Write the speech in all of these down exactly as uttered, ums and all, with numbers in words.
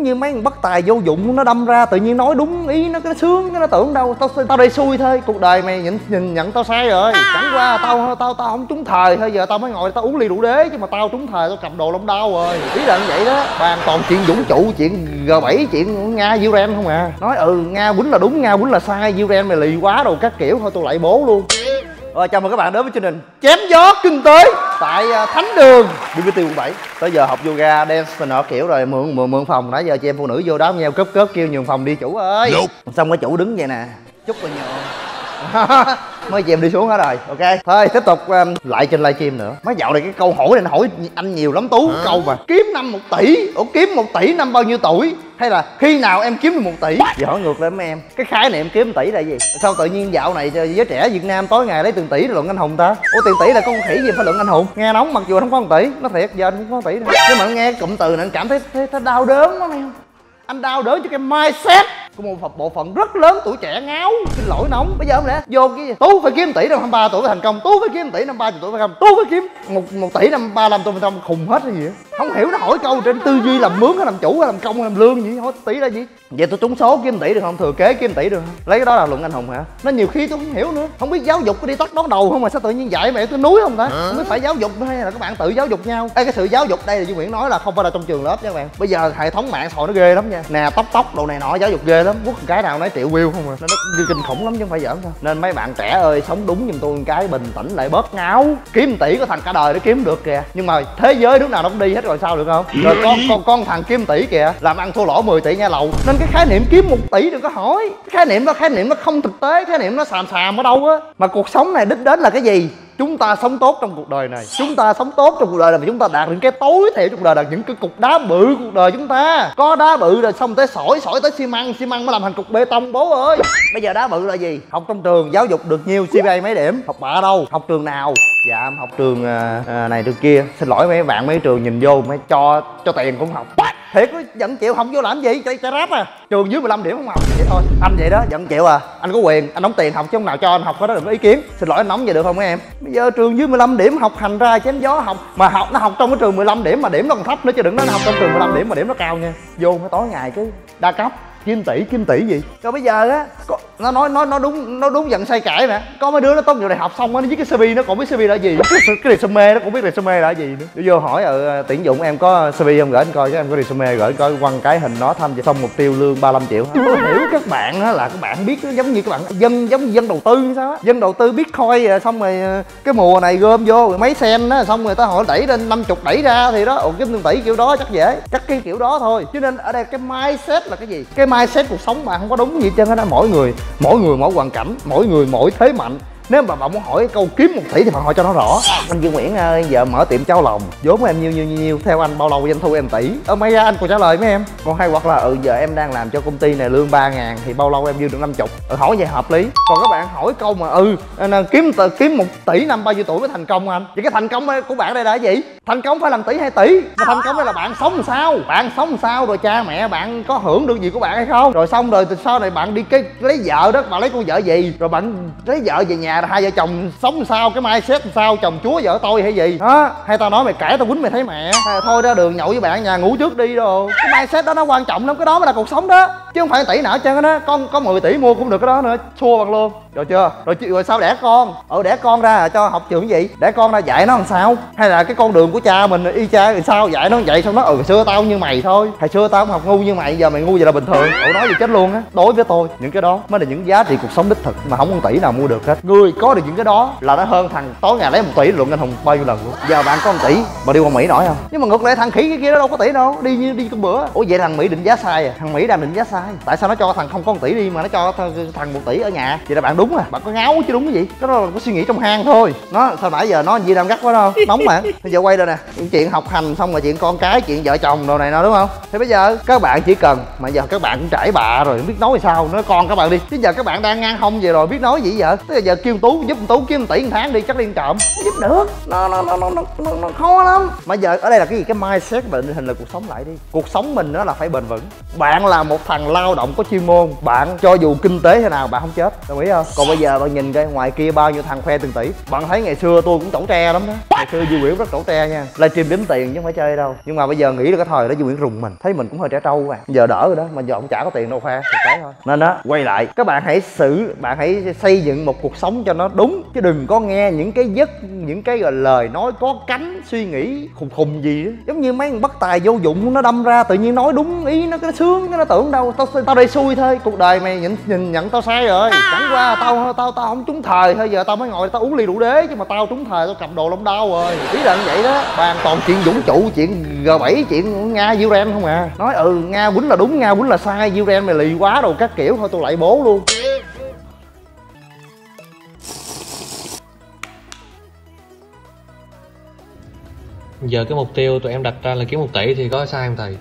giống như mấy bất tài vô dụng, nó đâm ra tự nhiên nói đúng ý nó, nó sướng, nó tưởng đâu tao tao đây xui thôi, cuộc đời mày nhìn nhìn nhận tao sai rồi, chẳng qua tao tao tao không trúng thời thôi, giờ tao mới ngồi tao uống ly rượu đế, chứ mà tao trúng thời tao cầm đồ lông đau rồi. Ý là như vậy đó, bàn toàn chuyện Vũ trụ, chuyện G bảy, chuyện Nga Iran không à, nói ừ Nga quýnh là đúng, Nga quýnh là sai, Iran mày lì quá đồ các kiểu, thôi tôi lại bố luôn. Rồi chào mừng các bạn đến với chương trình Chém Gió Kinh Tế tại Thánh Đường bê vê tê quận bảy. Tới giờ học yoga dance nọ kiểu rồi, mượn mượn mượn phòng nãy giờ chị em phụ nữ vô đám nhau cớp cớp kêu nhường phòng đi chủ ơi. Nope. Xong cái chủ đứng vậy nè, chút rồi nhường. Mấy chị em đi xuống hết rồi. Ok thôi tiếp tục um, lại trên livestream nữa. Mấy dạo này cái câu hỏi này nó hỏi anh nhiều lắm Tú. À. Câu mà kiếm năm một tỷ, ủa kiếm một tỷ năm bao nhiêu tuổi, hay là khi nào em kiếm được một tỷ. Giờ hỏi ngược lại mấy em, cái khái niệm kiếm một tỷ là gì? Sao tự nhiên dạo này giới trẻ Việt Nam tối ngày lấy tiền tỷ luận anh hùng ta? Ủa tiền tỷ là con khỉ gì phải luận anh hùng? Nghe nóng mặc dù không có một tỷ, nó thiệt giờ anh cũng có một tỷ đâu. Nhưng mà nghe cụm từ này anh cảm thấy, thấy, thấy đau đớn lắm em. Anh đau đớn cho cái mindset của một bộ phận rất lớn tuổi trẻ ngáo. Xin lỗi nóng. Bây giờ không lẽ vô cái gì? Tú phải kiếm một tỷ năm hai mươi ba tuổi mới thành công, Tú phải kiếm một tỷ năm ba mươi tuổi mới thành công, Tú phải kiếm một, một tỷ năm ba mươi lăm tuổi mới thành công. Khùng hết cái gì vậy? Không hiểu nó hỏi câu trên tư duy làm mướn hay làm chủ hay làm công hay làm lương gì, hỏi tỷ là gì? Vậy tôi trúng số kiếm một tỷ được không? Thừa kế kiếm một tỷ được không? Lấy cái đó là luận anh hùng hả? Nó nhiều khi tôi không hiểu nữa, không biết giáo dục có đi tắt đón đầu không mà sao tự nhiên dạy mẹ tôi núi không ta? Không biết phải giáo dục hay là các bạn tự giáo dục nhau. Ê, cái sự giáo dục đây là Duy Nguyễn nói là không phải là trong trường lớp nha các bạn. Bây giờ hệ thống mạng xã hội nó ghê lắm nha. Nè tóc tóc đồ này nọ giáo dục ghê lắm, quất cái nào nói triệu view không à, nó nó kinh khủng lắm chứ không phải giỡn thôi. Nên mấy bạn trẻ ơi, sống đúng giùm tôi một cái, bình tĩnh lại bớt ngáo, kiếm tỷ có thằng cả đời để kiếm được kìa. Nhưng mà thế giới nước nào nó cũng đi hết rồi sao được không? Rồi con con con thằng kiếm tỷ kìa, làm ăn thua lỗ mười tỷ nha lầu. Nên cái khái niệm kiếm một tỷ đừng có hỏi, cái khái niệm đó khái niệm nó không thực tế, khái niệm nó xàm xàm ở đâu á. Mà cuộc sống này đích đến là cái gì? Chúng ta sống tốt trong cuộc đời này, chúng ta sống tốt trong cuộc đời này mà chúng ta đạt những cái tối thiểu trong cuộc đời là những cái cục đá bự cuộc đời chúng ta. Có đá bự rồi xong tới sỏi, sỏi tới xi măng, xi măng mới làm thành cục bê tông bố ơi. Bây giờ đá bự là gì? Học trong trường giáo dục được nhiêu, xê pê a mấy điểm, học bạ đâu, học trường nào? Dạ em học trường à, à, này trường kia. Xin lỗi mấy bạn, mấy trường nhìn vô mới cho cho tiền cũng học. Thiệt nó giận chịu không vô làm gì, chạy chạy ráp à. Trường dưới mười lăm điểm không học vậy thôi. Anh vậy đó, giận chịu à. Anh có quyền, anh đóng tiền học chứ không nào cho anh học hết đó đừng có ý kiến. Xin lỗi anh nóng vậy được không mấy em? Bây giờ trường dưới mười lăm điểm học hành ra chém gió học mà học nó học trong cái trường mười lăm điểm mà điểm nó còn thấp nữa chứ đừng nói nó học trong trường mười lăm điểm mà điểm nó cao nha. Vô cái tối ngày cứ đa cấp, kim tỷ kim tỷ gì. Rồi bây giờ á có... nó nói nó nó đúng nó đúng giận sai cãi nè. Có mấy đứa nó tốt nghiệp đại học xong á, nó viết cái xê vê nó cũng biết xê vê là gì, cái cái resume nó cũng biết resume là gì nữa. Tôi vô hỏi ở tuyển dụng em có xê vê không, gửi anh coi chứ em có resume, gửi coi quăng cái hình nó tham dự xong mục tiêu lương ba mươi lăm triệu. Tôi hiểu các bạn á là các bạn biết nó giống như các bạn dân giống dân đầu tư sao á, dân đầu tư Bitcoin xong rồi cái mùa này gom vô rồi mấy sen á, xong người ta hỏi đẩy lên năm mươi đẩy ra thì đó, ổn kiếm tiền tỷ kiểu đó chắc dễ, chắc cái kiểu đó thôi. Cho nên ở đây cái mindset là cái gì? Cái mindset cuộc sống mà không có đúng gì hết trơn á, mỗi người mỗi người mỗi hoàn cảnh, mỗi người mỗi thế mạnh. Nếu mà bạn muốn hỏi câu kiếm một tỷ thì bạn hỏi cho nó rõ. Anh Duy Nguyễn ơi, giờ mở tiệm cháo lòng, vốn của em nhiêu nhiêu nhiêu, theo anh bao lâu doanh thu em tỷ? Ờ may ra anh còn trả lời mấy em. Còn hay hoặc là ừ giờ em đang làm cho công ty này lương ba ngàn thì bao lâu em dư được năm mươi. Ừ, hỏi vậy hợp lý. Còn các bạn hỏi câu mà ừ kiếm kiếm một tỷ năm bao nhiêu tuổi mới thành công anh? Vậy cái thành công của bạn đây là cái gì? Thành công phải làm tỷ hay tỷ? Mà thành công đây là bạn sống làm sao? Bạn sống làm sao rồi cha mẹ bạn có hưởng được gì của bạn hay không? Rồi xong rồi từ sau này bạn đi cái lấy vợ đó, bạn lấy cô vợ gì? Rồi bạn lấy vợ về nhà hai vợ chồng sống sao, cái mindset sao, chồng chúa vợ tôi hay gì đó, hay tao nói mày cãi tao quýnh mày thấy mẹ, hay thôi ra đường nhậu với bạn nhà ngủ trước đi đồ. Cái mindset đó nó quan trọng lắm, cái đó mới là cuộc sống đó chứ không phải tỷ nào hết trơn á. Con có mười tỷ mua cũng được cái đó nữa, xua bằng luôn rồi chưa. Rồi rồi sao đẻ con? Ờ đẻ con ra cho học trường gì, đẻ con ra dạy nó làm sao, hay là cái con đường của cha mình y cha làm sao dạy nó vậy. Xong nó ừ hồi xưa tao như mày thôi, hồi xưa tao không học ngu như mày, giờ mày ngu vậy là bình thường. Ủa nói gì chết luôn á. Đối với tôi những cái đó mới là những giá trị cuộc sống đích thực mà không có tỷ nào mua được hết. Người có được những cái đó là nó hơn thằng tối ngày lấy một tỷ luận anh hùng bao nhiêu lần luôn. Giờ bạn có một tỷ mà đi qua Mỹ nổi không? Nhưng mà ngược lại thằng khỉ cái kia nó đâu có tỷ đâu, đi như đi con bữa. Ủa vậy thằng Mỹ định giá sai à? Thằng Mỹ đang định giá sai. Tại sao nó cho thằng không có một tỷ đi mà nó cho thằng một tỷ ở nhà? Vậy là bạn đúng à, bạn có ngáo chứ đúng cái gì. Cái đó là có suy nghĩ trong hang thôi. Nó sao nãy giờ nó gì đang gắt quá đâu, nóng mà. Bây giờ quay đây nè, chuyện học hành xong rồi chuyện con cái, chuyện vợ chồng đồ này nọ đúng không? Thì bây giờ các bạn chỉ cần mà giờ các bạn cũng trải bạ rồi, biết nói sao, nói con các bạn đi. Chứ giờ các bạn đang ngang hông về rồi biết nói gì vậy? Tới giờ kêu Tú giúp Tú kiếm một tỷ một tháng đi chắc đi ăn trộm. Giúp được. Nó nó nó nó nó nó khó lắm. Mà giờ ở đây là cái gì? Cái mindset, bệnh hình là cuộc sống lại đi. Cuộc sống mình nó là phải bền vững. Bạn là một thằng lao động có chuyên môn, bạn cho dù kinh tế thế nào bạn không chết, đồng ý không? Còn bây giờ bạn nhìn coi ngoài kia bao nhiêu thằng khoe từng tỷ. Bạn thấy ngày xưa tôi cũng tẩu tre lắm đó, ngày xưa Duy Nguyễn rất tẩu tre nha, livestream đếm tiền chứ không phải chơi đâu. Nhưng mà bây giờ nghĩ được cái thời đó Duy Nguyễn rùng mình, thấy mình cũng hơi trẻ trâu mà. Giờ đỡ rồi đó, mà giờ ông chả có tiền đâu khoe, thực tế thôi. Nên đó, quay lại, các bạn hãy xử, bạn hãy xây dựng một cuộc sống cho nó đúng, chứ đừng có nghe những cái giấc, những cái gọi lời nói có cánh, suy nghĩ khùng khùng gì đó. Giống như mấy thằng bất tài vô dụng nó đâm ra tự nhiên nói đúng ý nó cái sướng, nó tưởng đâu tao tao đây xui thôi, cuộc đời mày nhìn nhìn nhận tao sai rồi, chẳng qua tao tao tao không trúng thời thôi, giờ tao mới ngồi tao uống ly rượu đế, chứ mà tao trúng thời tao cầm đồ lông đau rồi, ý là như vậy đó. Bàn toàn chuyện Vũ trụ, chuyện G bảy, chuyện Nga Iran không à, nói ừ Nga quýnh là đúng, Nga quýnh là sai, Iran mày lì quá rồi các kiểu, thôi tôi lại bố luôn. Giờ cái mục tiêu tụi em đặt ra là kiếm một tỷ thì có sai không thầy?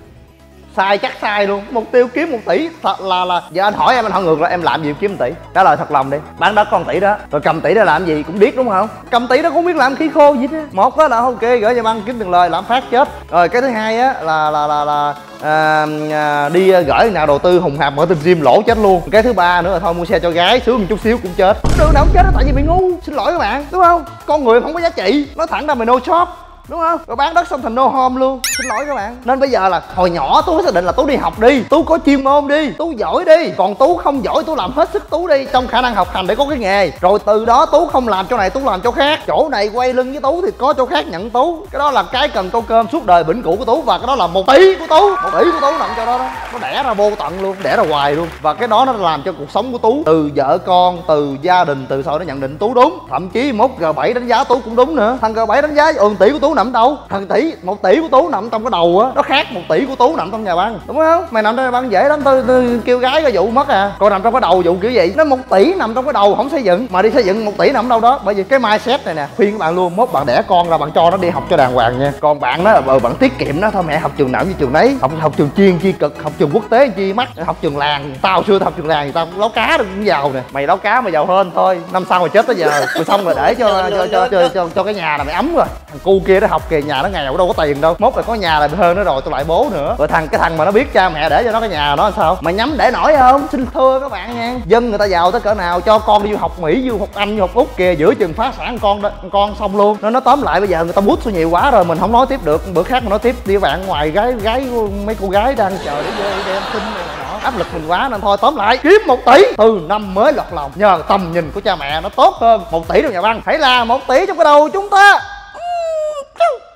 Sai, chắc sai luôn. Mục tiêu kiếm một tỷ thật là là giờ anh hỏi em, anh hỏi ngược lại, em làm gì kiếm một tỷ? Trả lời thật lòng đi, bán đất con tỷ đó rồi cầm tỷ đó làm gì cũng biết đúng không? Cầm tỷ đó cũng biết làm khí khô gì đó. Một đó là ok gửi cho băng kiếm tiền lời làm phát chết rồi. Cái thứ hai á là là là là à, à, đi gửi nào đầu tư hùng hạp mở tiệm gym lỗ chết luôn. Cái thứ ba nữa là thôi mua xe cho gái sướng một chút xíu cũng chết. Đường nào cũng chết đó, tại vì bị ngu, xin lỗi các bạn, đúng không? Con người không có giá trị, nói thẳng ra mày no shop, đúng không? Rồi bán đất xong thành no home luôn, xin lỗi các bạn. Nên bây giờ là hồi nhỏ Tú xác định là Tú đi học đi, Tú có chuyên môn đi, Tú giỏi đi, còn Tú không giỏi Tú làm hết sức Tú đi trong khả năng học hành để có cái nghề, rồi từ đó Tú không làm chỗ này Tú làm chỗ khác, chỗ này quay lưng với Tú thì có chỗ khác nhận Tú. Cái đó là cái cần câu cơm suốt đời bỉnh cũ của Tú, và cái đó là một tỷ của Tú, một tỷ của Tú nặng cho đó đó, nó đẻ ra vô tận luôn, đẻ ra hoài luôn. Và cái đó nó làm cho cuộc sống của Tú từ vợ con, từ gia đình, từ sau nó nhận định Tú đúng, thậm chí mốt G bảy đánh giá Tú cũng đúng nữa. Thằng G bảy đánh giá ơn tỷ của Tú nằm đâu? Thằng tỷ, một tỷ của Tú nằm trong cái đầu á, nó khác một tỷ của Tú nằm trong nhà băng, đúng không? Mày nằm trong nhà băng dễ lắm, tôi, tôi kêu gái cái vụ mất à. Còn nằm trong cái đầu vụ kiểu vậy, nó một tỷ nằm trong cái đầu không xây dựng, mà đi xây dựng một tỷ nằm đâu đó. Bởi vì cái mindset này nè, khuyên các bạn luôn, mốt bạn đẻ con là bạn cho nó đi học cho đàng hoàng nha. Còn bạn đó là bạn tiết kiệm nó thôi, mẹ học trường nào với trường nấy, học học trường chuyên chi cực, học trường quốc tế chi mắc, học trường làng. Tao xưa học trường làng thì tao lấu cá được cũng giàu nè, mày lấu cá mày giàu hơn thôi, năm sau mày chết tới giờ, rồi xong rồi để cho cho cho, cho cho cho cái nhà là mày ấm rồi. Thằng cu kia nó học kìa, nhà nó nghèo đâu có tiền đâu, mốt là có nhà là hơn nó rồi tôi lại bố nữa. Rồi thằng cái thằng mà nó biết cha mẹ để cho nó cái nhà nó sao mà nhắm để nổi không? Xin thưa các bạn nha, dân người ta giàu tới cỡ nào cho con đi du học Mỹ, du học Anh, du học Úc kìa, giữa chừng phá sản con đó, con xong luôn. Nó nó tóm lại bây giờ người ta bút số nhiều quá rồi, mình không nói tiếp được, bữa khác mình nói tiếp đi các bạn. Ngoài gái gái mấy cô gái đang chờ để vô để em xin áp lực mình quá, nên thôi tóm lại kiếm một tỷ từ năm mới lọt lòng, nhờ tầm nhìn của cha mẹ nó tốt hơn. Một tỷ trong nhà băng, hãy là một tỷ trong cái đầu chúng ta. Woo!